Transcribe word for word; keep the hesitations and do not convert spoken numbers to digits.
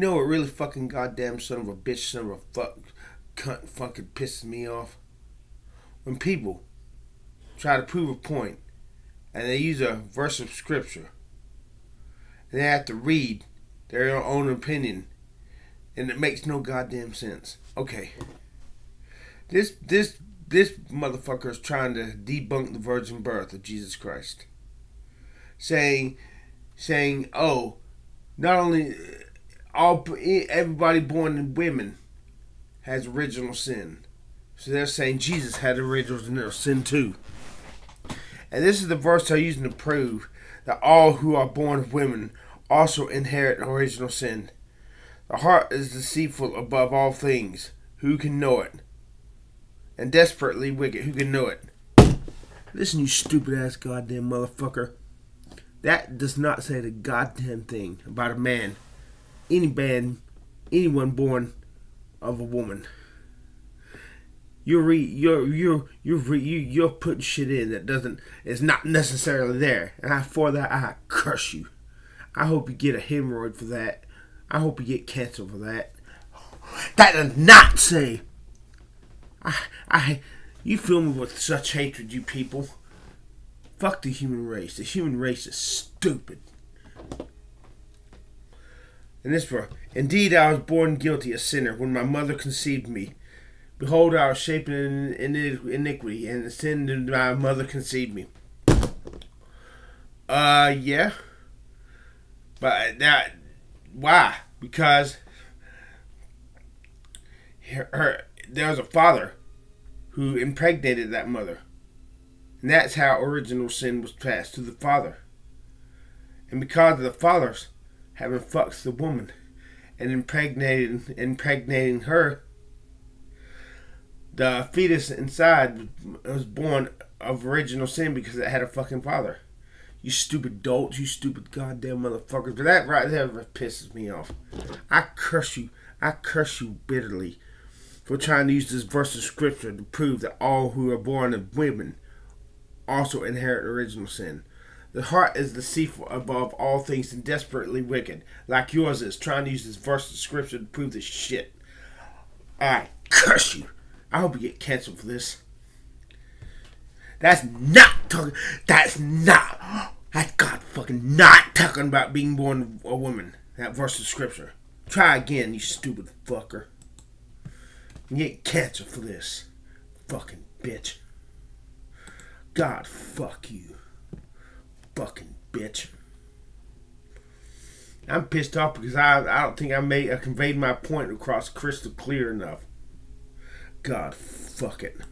You know what really fucking goddamn son of a bitch, son of a fuck, cunt fucking pisses me off? When people try to prove a point and they use a verse of scripture and they have to read their own opinion and it makes no goddamn sense. Okay. This, this, this motherfucker is trying to debunk the virgin birth of Jesus Christ. Saying, saying, oh, not only all everybody born in women has original sin, so they're saying Jesus had original sin too. And this is the verse they're using to prove that all who are born of women also inherit original sin. The heart is deceitful above all things. Who can know it? And desperately wicked. Who can know it? Listen, you stupid ass goddamn motherfucker. That does not say the goddamn thing about a man, any man, anyone born of a woman. You're re, you're you're you're re, you, you're putting shit in that doesn't is not necessarily there, and I, for that I curse you. I hope you get a hemorrhoid for that. I hope you get cancer for that. That does not say. I I you fill me with such hatred, you people. Fuck the human race. The human race is stupid. And this verse, indeed I was born guilty, a sinner, when my mother conceived me. Behold, I was shapen in iniquity, and the sin of my mother conceived me. Uh, yeah. But that, why? Because her, her, there was a father who impregnated that mother. And that's how original sin was passed to the father. And because of the father's having fucked the woman and impregnated, impregnating her, the fetus inside was born of original sin because it had a fucking father. You stupid dolts, you stupid goddamn motherfuckers. But that right there pisses me off. I curse you. I curse you bitterly for trying to use this verse of scripture to prove that all who are born of women also inherit original sin. The heart is deceitful above all things and desperately wicked, like yours is, trying to use this verse of scripture to prove this shit. I curse you. I hope you get canceled for this. That's not talking. That's not. That's God fucking not talking about being born a woman. That verse of scripture. Try again, you stupid fucker. You get canceled for this. Fucking bitch. God, fuck you. Fucking bitch. I'm pissed off because I, I don't think I made I conveyed my point across crystal clear enough. God, fuck it.